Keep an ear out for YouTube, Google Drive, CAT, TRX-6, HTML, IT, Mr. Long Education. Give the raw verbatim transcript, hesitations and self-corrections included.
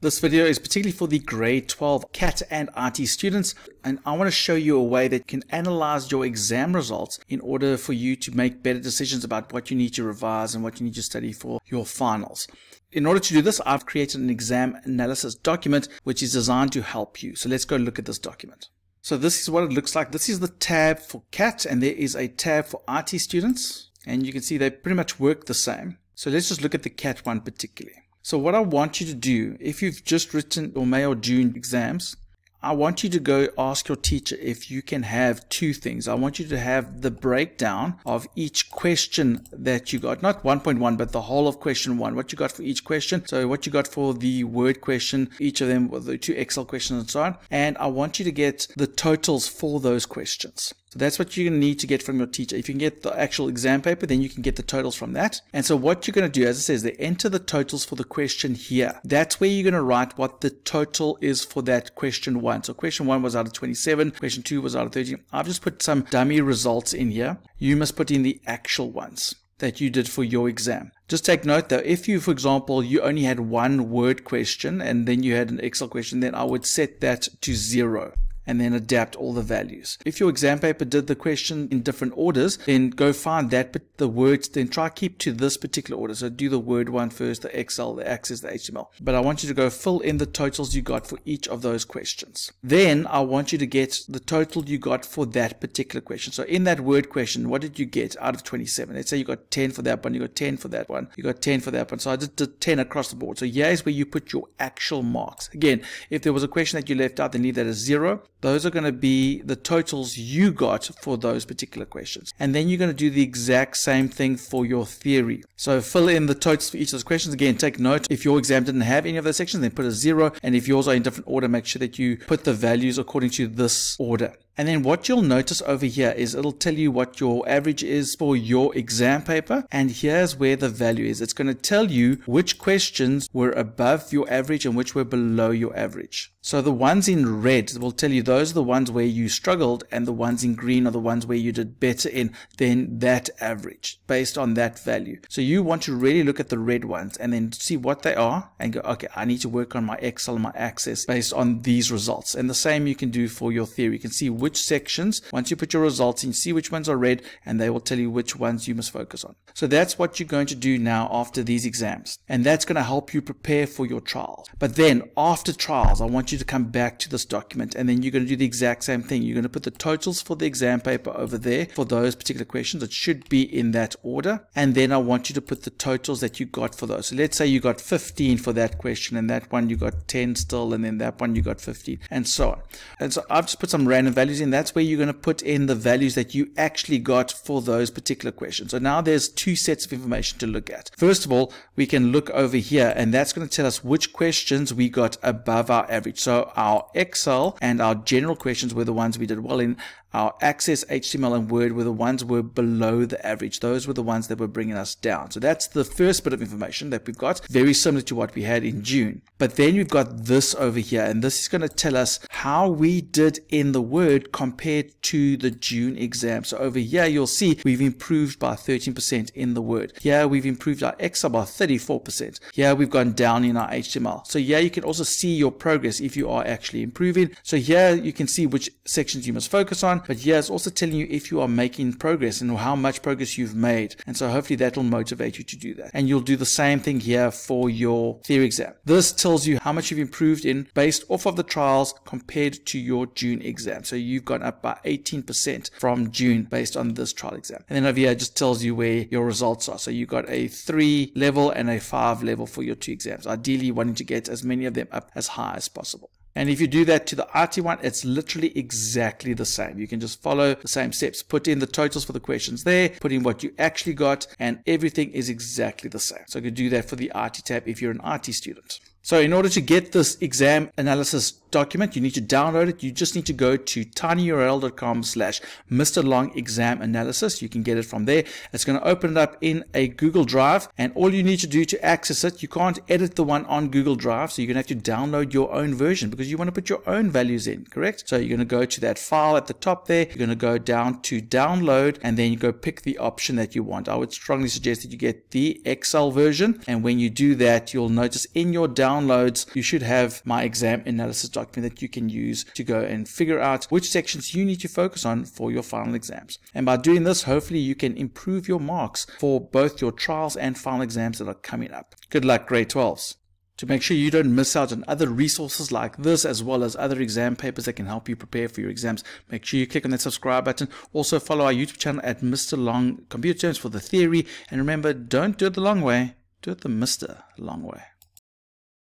This video is particularly for the grade twelve C A T and I T students, and I want to show you a way that can analyze your exam results in order for you to make better decisions about what you need to revise and what you need to study for your finals. In order to do this, I've created an exam analysis document which is designed to help you. So let's go look at this document. So this is what it looks like. This is the tab for C A T and there is a tab for I T students, and you can see they pretty much work the same. So let's just look at the C A T one particularly. So what I want you to do, if you've just written your May or June exams, I want you to go ask your teacher if you can have two things. I want you to have the breakdown of each question that you got, not one point one, but the whole of question one, what you got for each question. So what you got for the word question, each of them, the two Excel questions and so on. And I want you to get the totals for those questions. So that's what you're going to need to get from your teacher. If you can get the actual exam paper, then you can get the totals from that. And so what you're going to do, as it says, they enter the totals for the question here. That's where you're going to write what the total is for that question one. So question one was out of twenty-seven. Question two was out of thirty. I've just put some dummy results in here. You must put in the actual ones that you did for your exam. Just take note though, if you, for example, you only had one word question and then you had an Excel question, then I would set that to zero and then adapt all the values. If your exam paper did the question in different orders, then go find that, but the words, then try keep to this particular order. So do the word one first, the Excel, the Access, the H T M L. But I want you to go fill in the totals you got for each of those questions. Then I want you to get the total you got for that particular question. So in that word question, what did you get out of twenty-seven? Let's say you got ten for that one, you got ten for that one, you got ten for that one. So I just did ten across the board. So here's where you put your actual marks. Again, if there was a question that you left out, then leave that as zero. Those are going to be the totals you got for those particular questions. And then you're going to do the exact same thing for your theory. So fill in the totals for each of those questions. Again, take note, if your exam didn't have any of those sections, then put a zero. And if yours are in different order, make sure that you put the values according to this order. And then what you'll notice over here is it'll tell you what your average is for your exam paper. And here's where the value is. It's going to tell you which questions were above your average and which were below your average. So the ones in red will tell you those are the ones where you struggled, and the ones in green are the ones where you did better in than that average based on that value. So you want to really look at the red ones and then see what they are and go, okay, I need to work on my Excel and my Access based on these results. And the same you can do for your theory. You can see which Which sections, once you put your results in, see which ones are red, and they will tell you which ones you must focus on. So that's what you're going to do now after these exams, and that's going to help you prepare for your trials. But then after trials, I want you to come back to this document, and then you're going to do the exact same thing. You're going to put the totals for the exam paper over there for those particular questions. It should be in that order, and then I want you to put the totals that you got for those. So let's say you got fifteen for that question, and that one you got ten still, and then that one you got fifteen, and so on. And so I've just put some random values, and that's where you're going to put in the values that you actually got for those particular questions. So now there's two sets of information to look at. First of all, we can look over here, and that's going to tell us which questions we got above our average. So our Excel and our general questions were the ones we did well in. Our Access, H T M L, and Word were the ones were below the average. Those were the ones that were bringing us down. So that's the first bit of information that we've got, very similar to what we had in June. But then we've got this over here, and this is going to tell us how we did in the Word compared to the June exam. So over here, you'll see we've improved by thirteen percent in the Word. Here, we've improved our Excel by thirty-four percent. Here, we've gone down in our H T M L. So here, you can also see your progress if you are actually improving. So here, you can see which sections you must focus on. But yeah, it's also telling you if you are making progress and how much progress you've made. And so hopefully that will motivate you to do that. And you'll do the same thing here for your theory exam. This tells you how much you've improved in based off of the trials compared to your June exam. So you've gone up by eighteen percent from June based on this trial exam. And then over here, it just tells you where your results are. So you've got a three level and a five level for your two exams, ideally wanting to get as many of them up as high as possible. And if you do that to the I T one, it's literally exactly the same. You can just follow the same steps. Put in the totals for the questions there, put in what you actually got, and everything is exactly the same. So you can do that for the I T tab if you're an I T student. So in order to get this exam analysis document, you need to download it. You just need to go to tinyurl dot com slash Mister Long Exam Analysis. You can get it from there. It's going to open it up in a Google Drive, and all you need to do to access it, you can't edit the one on Google Drive, so you're going to have to download your own version because you want to put your own values in, correct? So you're going to go to that file at the top there. You're going to go down to download, and then you go pick the option that you want. I would strongly suggest that you get the Excel version, and when you do that, you'll notice in your downloads, you should have my exam analysis document that you can use to go and figure out which sections you need to focus on for your final exams. And by doing this, hopefully you can improve your marks for both your trials and final exams that are coming up. Good luck, grade twelves. To make sure you don't miss out on other resources like this, as well as other exam papers that can help you prepare for your exams, make sure you click on that subscribe button. Also follow our YouTube channel at Mister Long Computer Terms for the theory. And remember, don't do it the long way, do it the Mister Long way.